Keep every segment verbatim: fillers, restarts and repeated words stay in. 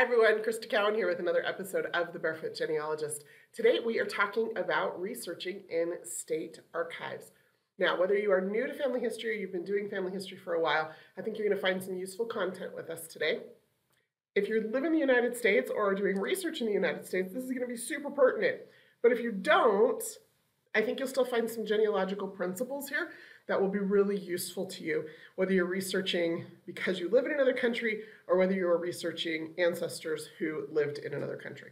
Hi everyone, Crista Cowan here with another episode of The Barefoot Genealogist. Today we are talking about researching in state archives. Now, whether you are new to family history or you've been doing family history for a while, I think you're going to find some useful content with us today. If you live in the United States or are doing research in the United States, this is going to be super pertinent. But if you don't, I think you'll still find some genealogical principles here that will be really useful to you, whether you're researching because you live in another country or whether you are researching ancestors who lived in another country.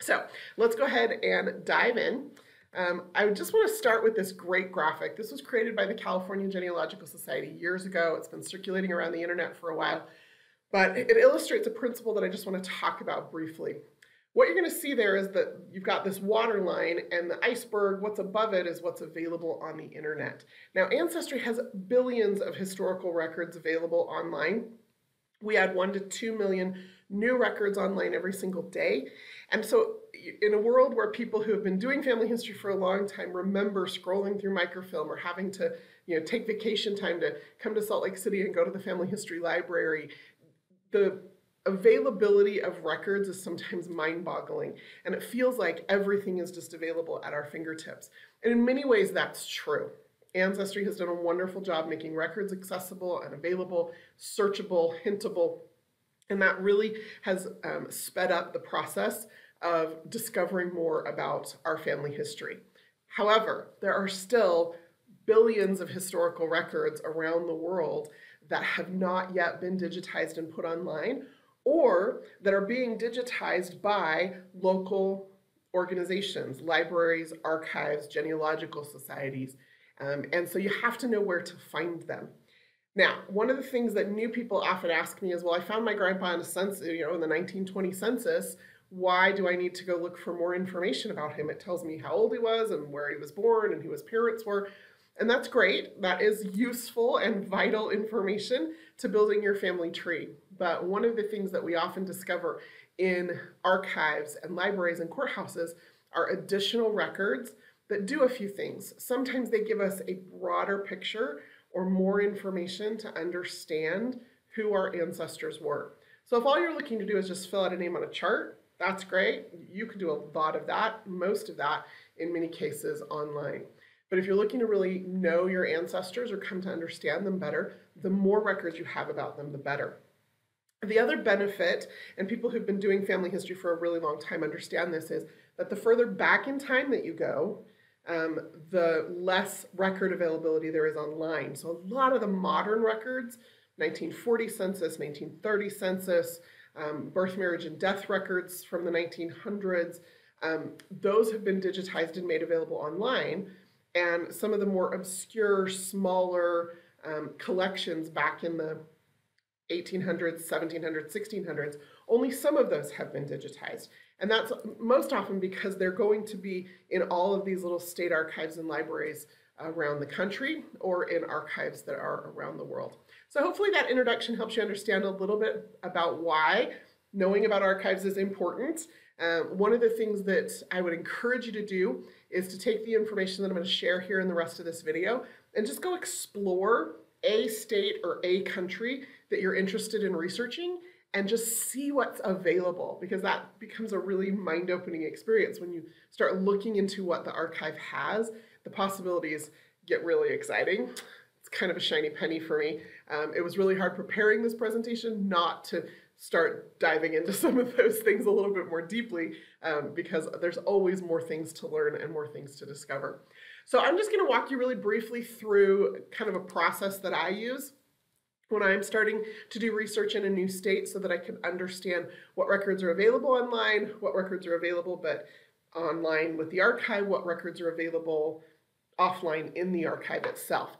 So let's go ahead and dive in. Um, I just want to start with this great graphic. This was created by the California Genealogical Society years ago. It's been circulating around the internet for a while, but it illustrates a principle that I just want to talk about briefly. What you're going to see there is that you've got this water line and the iceberg, what's above it is what's available on the internet. Now, Ancestry has billions of historical records available online. We add one to two million new records online every single day. And so in a world where people who have been doing family history for a long time remember scrolling through microfilm or having to, you know, take vacation time to come to Salt Lake City and go to the family history library, the availability of records is sometimes mind-boggling, and it feels like everything is just available at our fingertips. And in many ways, that's true. Ancestry has done a wonderful job making records accessible and available, searchable, hintable, and that really has um, sped up the process of discovering more about our family history. However, there are still billions of historical records around the world that have not yet been digitized and put online, or that are being digitized by local organizations, libraries, archives, genealogical societies. Um, and so you have to know where to find them. Now, one of the things that new people often ask me is, well, I found my grandpa in a census, you know, in the nineteen twenty census. Why do I need to go look for more information about him? It tells me how old he was and where he was born and who his parents were. And that's great. That is useful and vital information to building your family tree. But one of the things that we often discover in archives and libraries and courthouses are additional records that do a few things. Sometimes they give us a broader picture or more information to understand who our ancestors were. So if all you're looking to do is just fill out a name on a chart, that's great. You can do a lot of that, most of that in many cases online. But if you're looking to really know your ancestors or come to understand them better, the more records you have about them, the better. The other benefit, and people who've been doing family history for a really long time understand this, is that the further back in time that you go, um, the less record availability there is online. So a lot of the modern records, nineteen forty census, nineteen thirty census, um, birth, marriage, and death records from the nineteen hundreds, um, those have been digitized and made available online. And some of the more obscure, smaller um, collections back in the eighteen hundreds, seventeen hundreds, sixteen hundreds, only some of those have been digitized. And that's most often because they're going to be in all of these little state archives and libraries around the country or in archives that are around the world. So hopefully that introduction helps you understand a little bit about why knowing about archives is important. Uh, one of the things that I would encourage you to do is to take the information that I'm going to share here in the rest of this video and just go explore a state or a country that you're interested in researching and just see what's available, because that becomes a really mind-opening experience. When you start looking into what the archive has, the possibilities get really exciting. It's kind of a shiny penny for me. Um, it was really hard preparing this presentation not to start diving into some of those things a little bit more deeply, um, because there's always more things to learn and more things to discover. So I'm just going to walk you really briefly through kind of a process that I use when I'm starting to do research in a new state, so that I can understand what records are available online, what records are available but online with the archive, what records are available offline in the archive itself.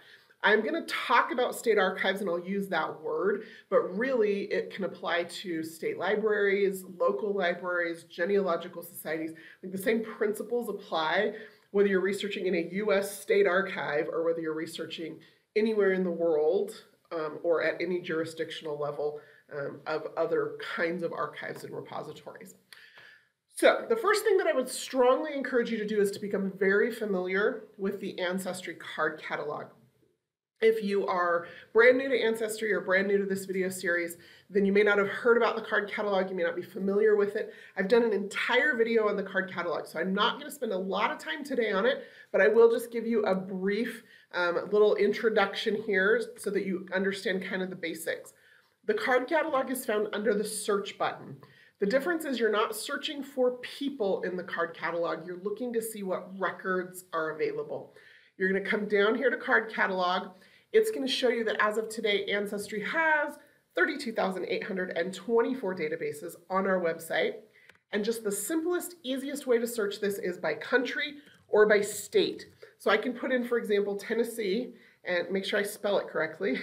I'm going to talk about state archives, and I'll use that word, but really it can apply to state libraries, local libraries, genealogical societies. Like, the same principles apply whether you're researching in a U S state archive or whether you're researching anywhere in the world um, or at any jurisdictional level um, of other kinds of archives and repositories. So the first thing that I would strongly encourage you to do is to become very familiar with the Ancestry card catalog. If you are brand new to Ancestry or brand new to this video series, then you may not have heard about the card catalog. You may not be familiar with it. I've done an entire video on the card catalog, so I'm not going to spend a lot of time today on it, but I will just give you a brief um, little introduction here so that you understand kind of the basics. The card catalog is found under the search button. The difference is you're not searching for people in the card catalog. You're looking to see what records are available. You're going to come down here to card catalog. It's going to show you that as of today, Ancestry has thirty-two thousand eight hundred twenty-four databases on our website. And just the simplest, easiest way to search this is by country or by state. So I can put in, for example, Tennessee, and make sure I spell it correctly,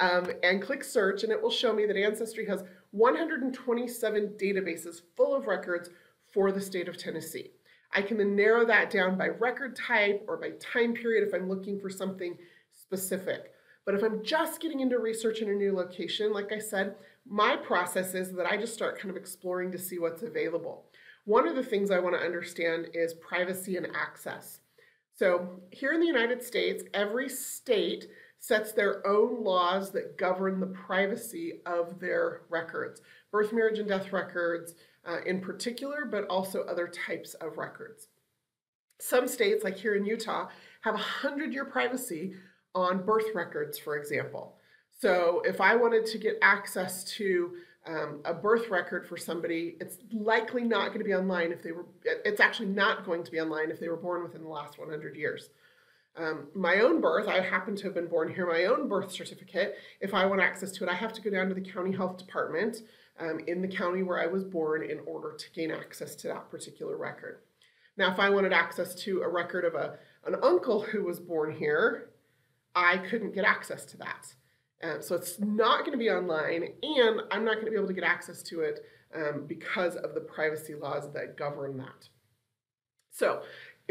um, and click search, and it will show me that Ancestry has one hundred twenty-seven databases full of records for the state of Tennessee. I can then narrow that down by record type or by time period if I'm looking for something specific. But if I'm just getting into research in a new location, like I said, my process is that I just start kind of exploring to see what's available. One of the things I want to understand is privacy and access. So here in the United States, every state sets their own laws that govern the privacy of their records, birth, marriage, and death records, Uh, in particular, but also other types of records. Some states, like here in Utah, have a hundred-year privacy on birth records, for example. So if I wanted to get access to um, a birth record for somebody, it's likely not going to be online if they were, it's actually not going to be online if they were born within the last one hundred years. Um, my own birth, I happen to have been born here, my own birth certificate, if I want access to it, I have to go down to the county health department Um, in the county where I was born in order to gain access to that particular record. Now, if I wanted access to a record of a, an uncle who was born here, I couldn't get access to that. Um, so it's not going to be online, and I'm not going to be able to get access to it um, because of the privacy laws that govern that. So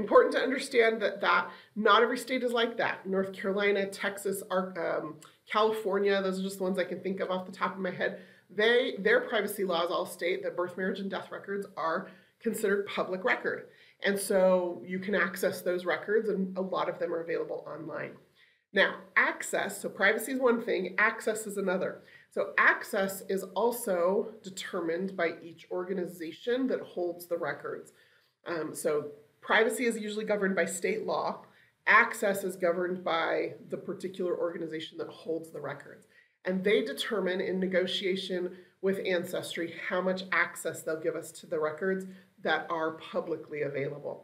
important to understand that, that not every state is like that. North Carolina, Texas, um, California, those are just the ones I can think of off the top of my head. They, their privacy laws all state that birth, marriage, and death records are considered public record. And so you can access those records, and a lot of them are available online. Now, access, so privacy is one thing, access is another. So access is also determined by each organization that holds the records. Um, so privacy is usually governed by state law. Access is governed by the particular organization that holds the records. And they determine in negotiation with Ancestry how much access they'll give us to the records that are publicly available.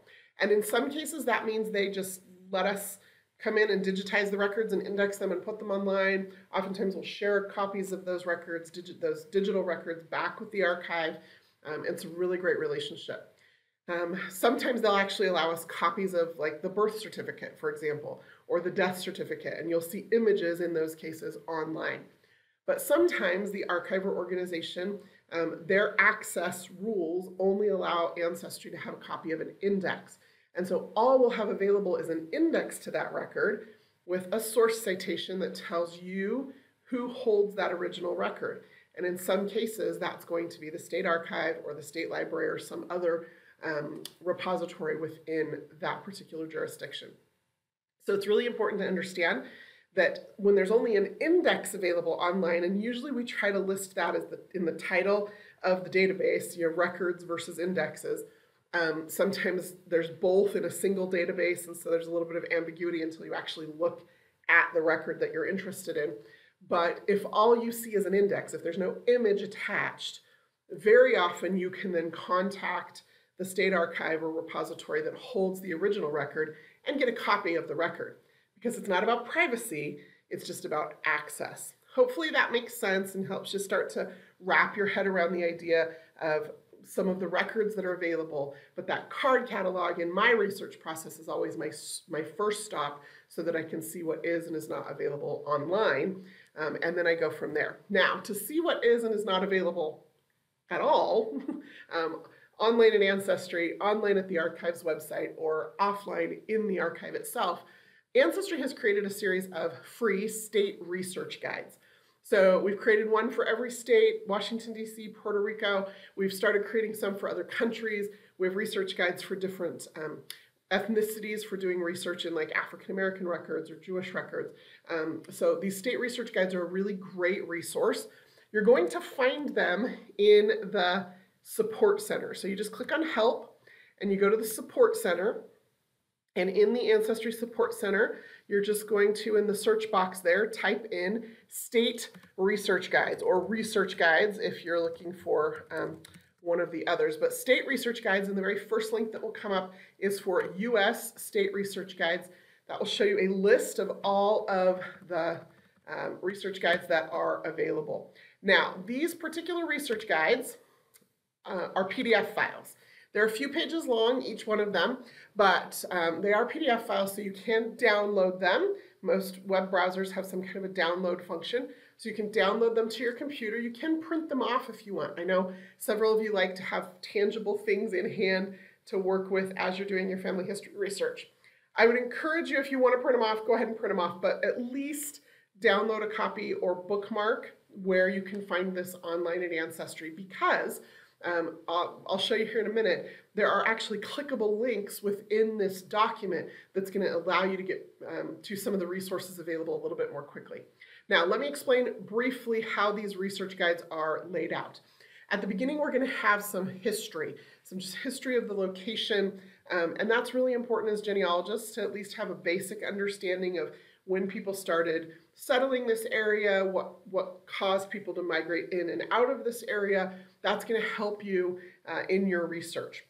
And in some cases, that means they just let us come in and digitize the records and index them and put them online. Oftentimes, we'll share copies of those records, digi- those digital records back with the archive. Um, it's a really great relationship. Um, sometimes they'll actually allow us copies of, like, the birth certificate, for example, or the death certificate, and you'll see images in those cases online. But sometimes the archive or organization, um, their access rules only allow Ancestry to have a copy of an index. And so all we'll have available is an index to that record with a source citation that tells you who holds that original record. And in some cases, that's going to be the state archive or the state library or some other Um, repository within that particular jurisdiction. So it's really important to understand that when there's only an index available online, and usually we try to list that as the, in the title of the database, you know, records versus indexes. Um, sometimes there's both in a single database, and so there's a little bit of ambiguity until you actually look at the record that you're interested in. But if all you see is an index, if there's no image attached, very often you can then contact the state archive or repository that holds the original record and get a copy of the record, because it's not about privacy, it's just about access. Hopefully that makes sense and helps you start to wrap your head around the idea of some of the records that are available, but that card catalog in my research process is always my, my first stop so that I can see what is and is not available online, um, and then I go from there. Now, to see what is and is not available at all, um, online at Ancestry, online at the archive's website, or offline in the archive itself, Ancestry has created a series of free state research guides. So we've created one for every state, Washington, D C, Puerto Rico. We've started creating some for other countries. We have research guides for different um, ethnicities for doing research in like African American records or Jewish records. Um, so these state research guides are a really great resource. You're going to find them in the support center. So you just click on help and you go to the support center. And in the Ancestry Support Center, you're just going to, in the search box there, type in state research guides or research guides if you're looking for um, one of the others. But state research guides, and the very first link that will come up is for U S state research guides. That will show you a list of all of the um, research guides that are available. Now, these particular research guides uh, are P D F files. They're a few pages long, each one of them, but um, they are P D F files, so you can download them. Most web browsers have some kind of a download function, so you can download them to your computer. You can print them off if you want. I know several of you like to have tangible things in hand to work with as you're doing your family history research. I would encourage you, if you want to print them off, go ahead and print them off, but at least download a copy or bookmark where you can find this online at Ancestry, because Um, I'll, I'll show you here in a minute, there are actually clickable links within this document that's going to allow you to get um, to some of the resources available a little bit more quickly. Now, let me explain briefly how these research guides are laid out. At the beginning, we're going to have some history, some just history of the location, um, and that's really important as genealogists to at least have a basic understanding of when people started settling this area, what, what caused people to migrate in and out of this area. That's going to help you uh, in your research.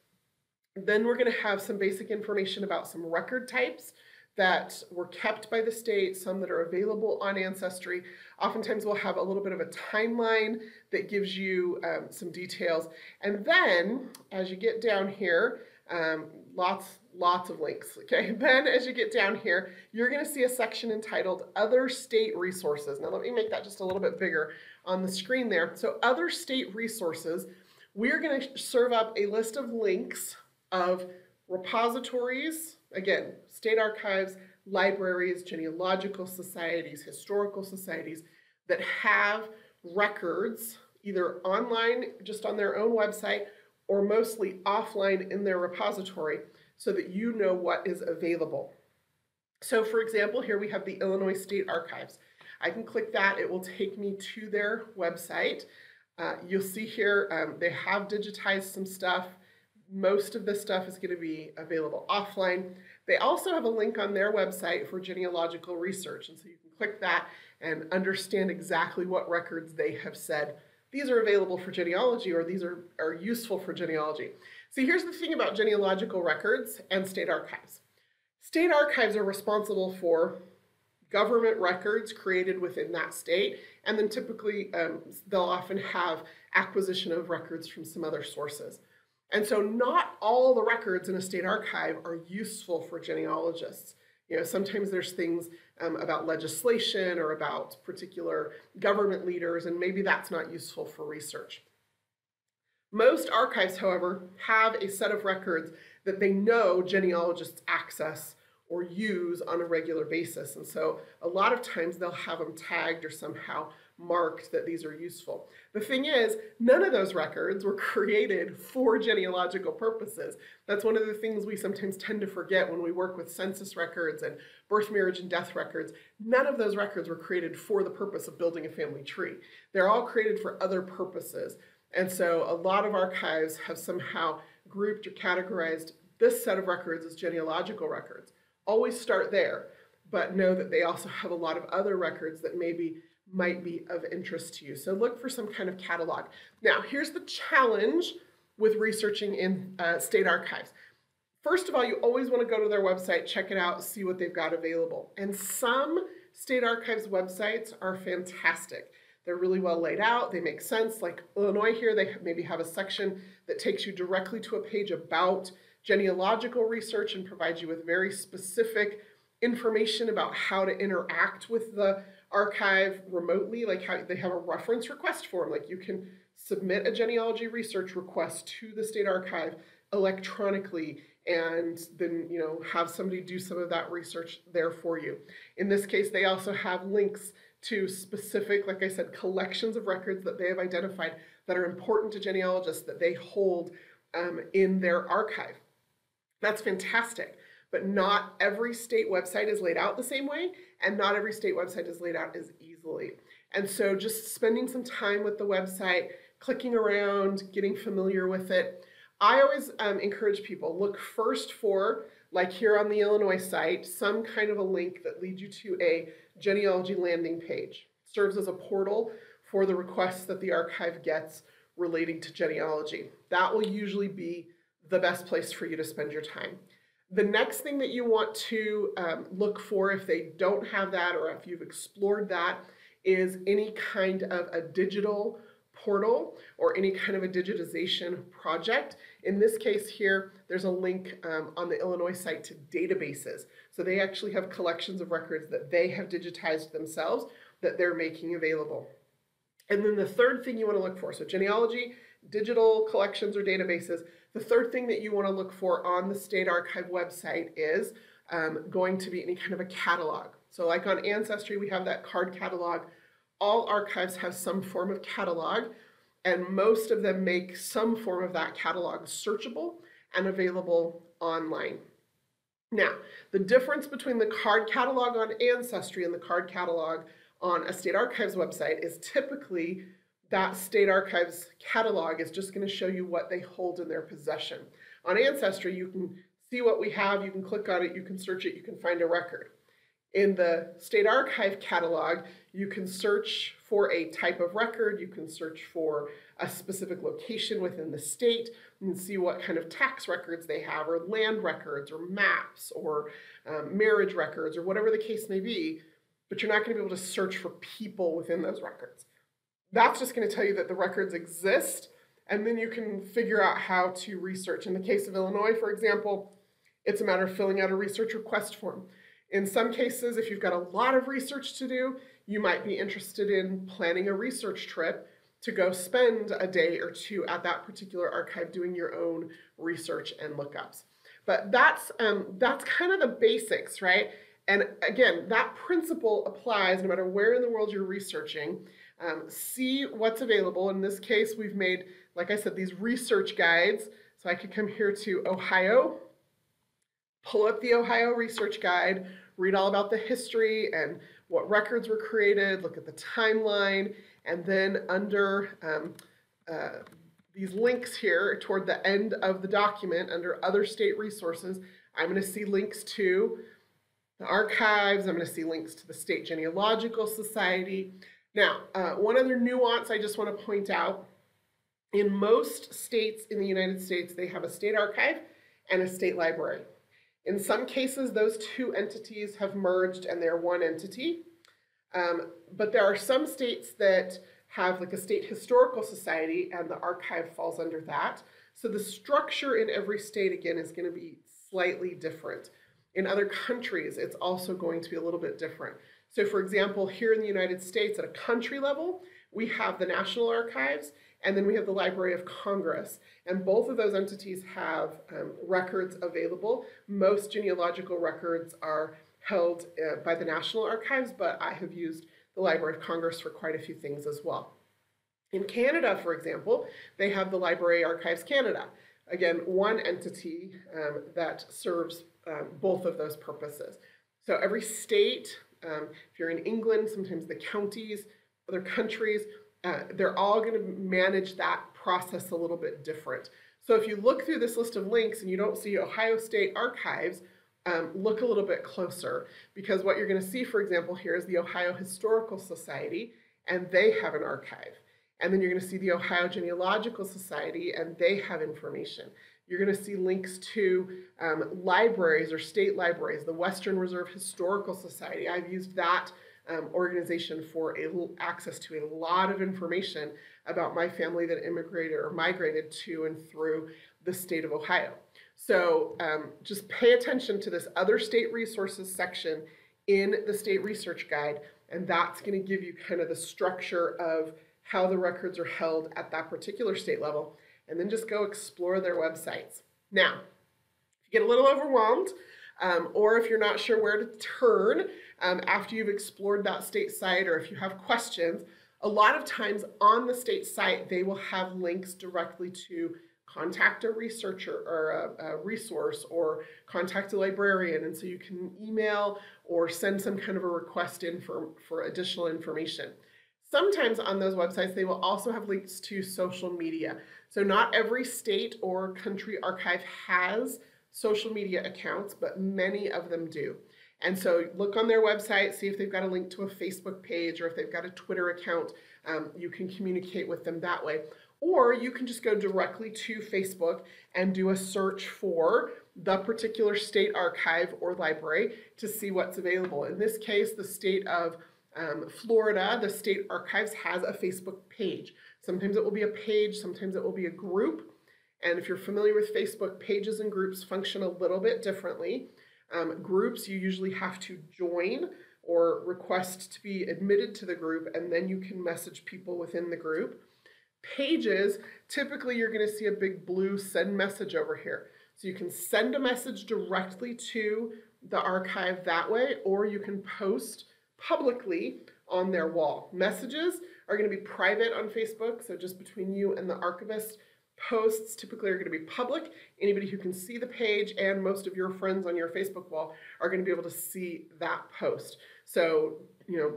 Then we're going to have some basic information about some record types that were kept by the state, some that are available on Ancestry. Oftentimes we'll have a little bit of a timeline that gives you um, some details. And then as you get down here, um, lots, lots of links, okay? Then as you get down here, you're going to see a section entitled Other State Resources. Now let me make that just a little bit bigger on the screen there. So Other State Resources, we're going to serve up a list of links of repositories, again, state archives, libraries, genealogical societies, historical societies that have records either online, just on their own website, or mostly offline in their repository, so that you know what is available. So for example, here we have the Illinois State Archives. I can click that, it will take me to their website. Uh, you'll see here, um, they have digitized some stuff. Most of this stuff is going to be available offline. They also have a link on their website for genealogical research, and so you can click that and understand exactly what records they have said these are available for genealogy, or these are, are useful for genealogy. See, here's the thing about genealogical records and state archives. State archives are responsible for government records created within that state, and then typically um, they'll often have acquisition of records from some other sources. And so not all the records in a state archive are useful for genealogists. You know, sometimes there's things um, about legislation or about particular government leaders, and maybe that's not useful for research. Most archives, however, have a set of records that they know genealogists access or use on a regular basis. And so a lot of times they'll have them tagged or somehow marked that these are useful. The thing is, none of those records were created for genealogical purposes. That's one of the things we sometimes tend to forget when we work with census records and birth, marriage, and death records. None of those records were created for the purpose of building a family tree. They're all created for other purposes. And so a lot of archives have somehow grouped or categorized this set of records as genealogical records. Always start there, but know that they also have a lot of other records that maybe might be of interest to you. So look for some kind of catalog. Now, here's the challenge with researching in uh, state archives. First of all, you always want to go to their website, check it out, see what they've got available. And some state archives websites are fantastic. They're really well laid out. They make sense. Like Illinois here, they maybe have a section that takes you directly to a page about genealogical research and provides you with very specific information about how to interact with the archive remotely, like how they have a reference request form, like you can submit a genealogy research request to the state archive electronically and then, you know, have somebody do some of that research there for you. In this case, they also have links to specific, like I said, collections of records that they have identified that are important to genealogists that they hold um, in their archive. That's fantastic. but not every state website is laid out the same way, and not every state website is laid out as easily. And so just spending some time with the website, clicking around, getting familiar with it. I always um, encourage people, look first for, like here on the Illinois site, some kind of a link that leads you to a genealogy landing page. It serves as a portal for the requests that the archive gets relating to genealogy. That will usually be the best place for you to spend your time. The next thing that you want to um, look for, if they don't have that or if you've explored that, is any kind of a digital portal or any kind of a digitization project. In this case here, there's a link um, on the Illinois site to databases. So they actually have collections of records that they have digitized themselves that they're making available. And then the third thing you want to look for, so genealogy, digital collections or databases, the third thing that you want to look for on the State Archive website is um, going to be any kind of a catalog. So like on Ancestry, we have that card catalog. All archives have some form of catalog, and most of them make some form of that catalog searchable and available online. Now, the difference between the card catalog on Ancestry and the card catalog on a State Archives website is typically that State Archives catalog is just going to show you what they hold in their possession. On Ancestry, you can see what we have, you can click on it, you can search it, you can find a record. In the State Archive catalog, you can search for a type of record, you can search for a specific location within the state, and see what kind of tax records they have, or land records, or maps, or um, marriage records, or whatever the case may be, but you're not going to be able to search for people within those records. That's just going to tell you that the records exist, and then you can figure out how to research. In the case of Illinois, for example, it's a matter of filling out a research request form. In some cases, if you've got a lot of research to do, you might be interested in planning a research trip to go spend a day or two at that particular archive doing your own research and lookups. But that's, um, that's kind of the basics, right? And again, that principle applies no matter where in the world you're researching. Um, see what's available. In this case, we've made, like I said, these research guides. So I could come here to Ohio, pull up the Ohio research guide, read all about the history and what records were created, look at the timeline, and then under um, uh, these links here toward the end of the document under other state resources, I'm going to see links to the archives, I'm going to see links to the State Genealogical Society. Now, uh, one other nuance I just want to point out, in most states in the United States, they have a state archive and a state library. In some cases, those two entities have merged and they're one entity. Um, but there are some states that have like a state historical society and the archive falls under that. So the structure in every state, again, is going to be slightly different. In other countries, it's also going to be a little bit different. So for example, here in the United States at a country level, we have the National Archives and then we have the Library of Congress. And both of those entities have um, records available. Most genealogical records are held uh, by the National Archives, but I have used the Library of Congress for quite a few things as well. In Canada, for example, they have the Library Archives Canada. Again, one entity um, that serves um, both of those purposes. So every state, Um, if you're in England, sometimes the counties, other countries, uh, they're all going to manage that process a little bit different. So if you look through this list of links and you don't see Ohio State Archives, um, look a little bit closer, because what you're going to see, for example, here is the Ohio Historical Society, and they have an archive. And then you're going to see the Ohio Genealogical Society, and they have information. You're going to see links to um, libraries or state libraries, the Western Reserve Historical Society. I've used that um, organization for a, access to a lot of information about my family that immigrated or migrated to and through the state of Ohio. So um, just pay attention to this other state resources section in the state research guide, and that's going to give you kind of the structure of how the records are held at that particular state level. And then just go explore their websites. Now, if you get a little overwhelmed, um, or if you're not sure where to turn um, after you've explored that state site, or if you have questions, a lot of times on the state site, they will have links directly to contact a researcher or a, a resource, or contact a librarian. And so you can email or send some kind of a request in for, for additional information. Sometimes on those websites, they will also have links to social media. So not every state or country archive has social media accounts, but many of them do. And so look on their website, see if they've got a link to a Facebook page, or if they've got a Twitter account. Um, you can communicate with them that way. Or you can just go directly to Facebook and do a search for the particular state archive or library to see what's available. In this case, the state of um, Florida, the state archives has a Facebook page. Sometimes it will be a page, sometimes it will be a group. And if you're familiar with Facebook, pages and groups function a little bit differently. Um, groups, you usually have to join or request to be admitted to the group, and then you can message people within the group. Pages, typically you're going to see a big blue send message over here. So you can send a message directly to the archive that way, or you can post publicly on their wall. Messages are going to be private on Facebook, so just between you and the archivist. Posts typically are going to be public. Anybody who can see the page and most of your friends on your Facebook wall are going to be able to see that post. So, you know,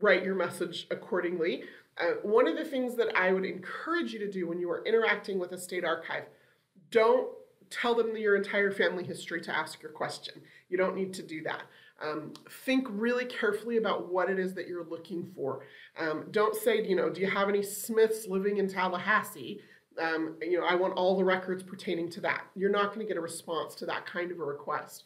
write your message accordingly. Uh, one of the things that I would encourage you to do when you are interacting with a state archive, don't tell them your entire family history to ask your question. You don't need to do that. Um, think really carefully about what it is that you're looking for. Um, don't say, you know, do you have any Smiths living in Tallahassee? Um, you know, I want all the records pertaining to that. You're not going to get a response to that kind of a request.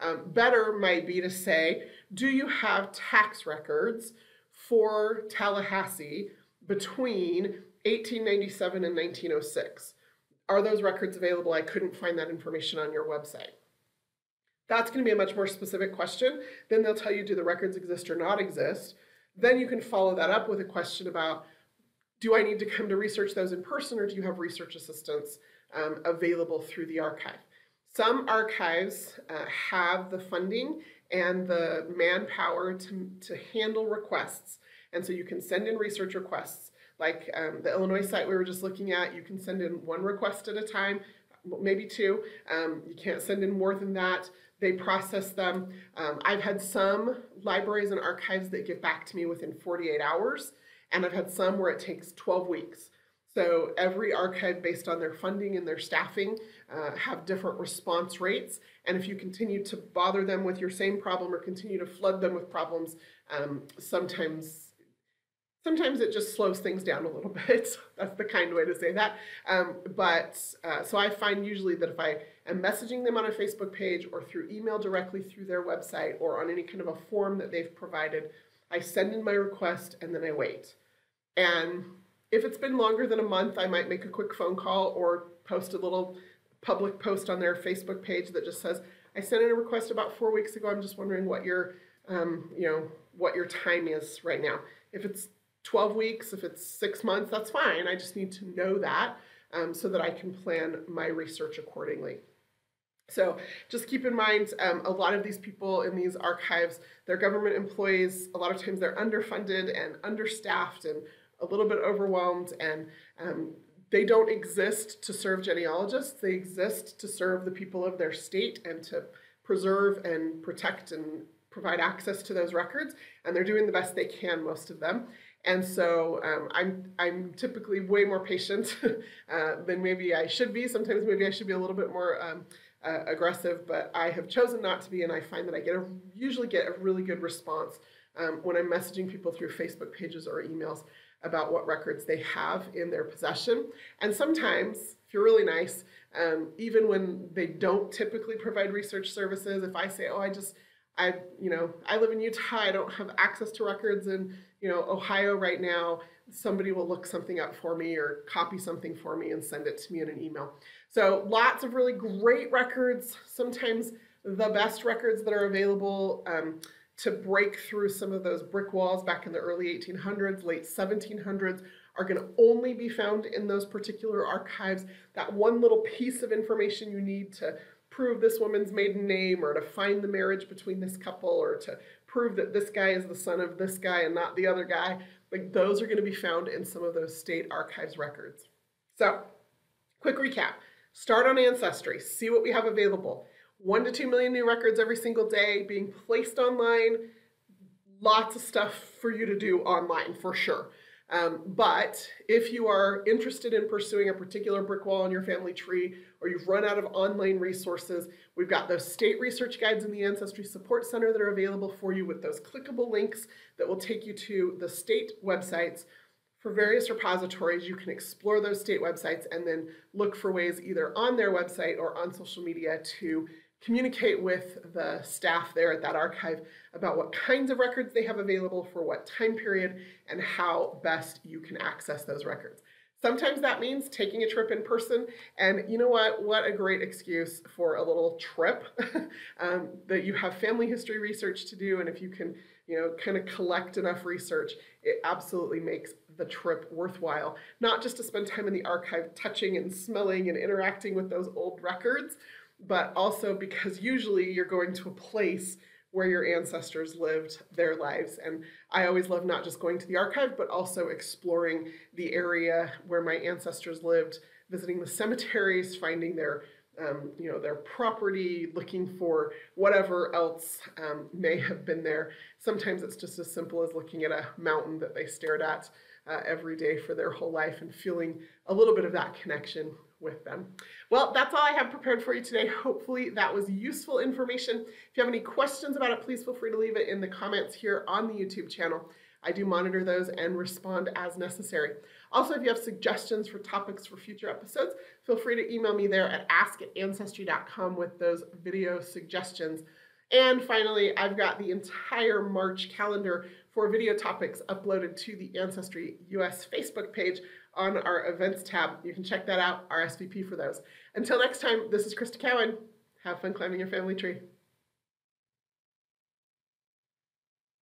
Um, better might be to say, do you have tax records for Tallahassee between eighteen ninety-seven and nineteen oh six? Are those records available? I couldn't find that information on your website. That's going to be a much more specific question. Then they'll tell you, do the records exist or not exist? Then you can follow that up with a question about, do I need to come to research those in person, or do you have research assistance um, available through the archive? Some archives uh, have the funding and the manpower to, to handle requests. And so you can send in research requests. Like um, the Illinois site we were just looking at, you can send in one request at a time, maybe two. Um, you can't send in more than that. They process them. Um, I've had some libraries and archives that get back to me within forty-eight hours. And I've had some where it takes twelve weeks. So every archive, based on their funding and their staffing, uh, have different response rates. And if you continue to bother them with your same problem or continue to flood them with problems, um, sometimes, sometimes it just slows things down a little bit. That's the kind way to say that. Um, but uh, so I find usually that if I am messaging them on a Facebook page or through email directly through their website or on any kind of a form that they've provided, I send in my request and then I wait. And if it's been longer than a month, I might make a quick phone call or post a little public post on their Facebook page that just says, I sent in a request about four weeks ago. I'm just wondering what your, um, you know, what your time is right now. If it's twelve weeks, if it's six months, that's fine. I just need to know that um, so that I can plan my research accordingly. So just keep in mind, um, a lot of these people in these archives, they're government employees. A lot of times they're underfunded and understaffed and a little bit overwhelmed, and um, they don't exist to serve genealogists. They exist to serve the people of their state and to preserve and protect and provide access to those records, and they're doing the best they can, most of them. And so um, I'm, I'm typically way more patient uh, than maybe I should be. Sometimes maybe I should be a little bit more um, Uh, aggressive, but I have chosen not to be, and I find that I get a, usually get a really good response um, when I'm messaging people through Facebook pages or emails about what records they have in their possession. And sometimes, if you're really nice, um, even when they don't typically provide research services, if I say, oh, I just, I, you know, I live in Utah, I don't have access to records in, you know, Ohio right now, somebody will look something up for me or copy something for me and send it to me in an email. So lots of really great records, sometimes the best records that are available um, to break through some of those brick walls back in the early eighteen hundreds, late seventeen hundreds, are going to only be found in those particular archives. That one little piece of information you need to prove this woman's maiden name, or to find the marriage between this couple, or to prove that this guy is the son of this guy and not the other guy, like those are going to be found in some of those state archives records. So Quick recap. Start on Ancestry. See what we have available. One to two million new records every single day being placed online. Lots of stuff for you to do online for sure. Um, but if you are interested in pursuing a particular brick wall in your family tree, or you've run out of online resources, we've got those state research guides in the Ancestry Support Center that are available for you with those clickable links that will take you to the state websites for various repositories. You can explore those state websites and then look for ways either on their website or on social media to communicate with the staff there at that archive about what kinds of records they have available for what time period and how best you can access those records. Sometimes that means taking a trip in person, and you know what, what a great excuse for a little trip um, that you have family history research to do, and if you can, you know, kind of collect enough research, it absolutely makes the trip worthwhile. Not just to spend time in the archive touching and smelling and interacting with those old records, but also because usually you're going to a place where your ancestors lived their lives. And I always love not just going to the archive, but also exploring the area where my ancestors lived, visiting the cemeteries, finding their, um, you know, their property, looking for whatever else um, may have been there. Sometimes it's just as simple as looking at a mountain that they stared at uh, every day for their whole life and feeling a little bit of that connection with them. Well, that's all I have prepared for you today. Hopefully that was useful information. If you have any questions about it, please feel free to leave it in the comments here on the YouTube channel. I do monitor those and respond as necessary. Also, if you have suggestions for topics for future episodes, feel free to email me there at ask at ancestry dot com with those video suggestions. And finally, I've got the entire March calendar for video topics uploaded to the Ancestry U S Facebook page on our events tab. You can check that out, R S V P for those. Until next time, this is Crista Cowan. Have fun climbing your family tree.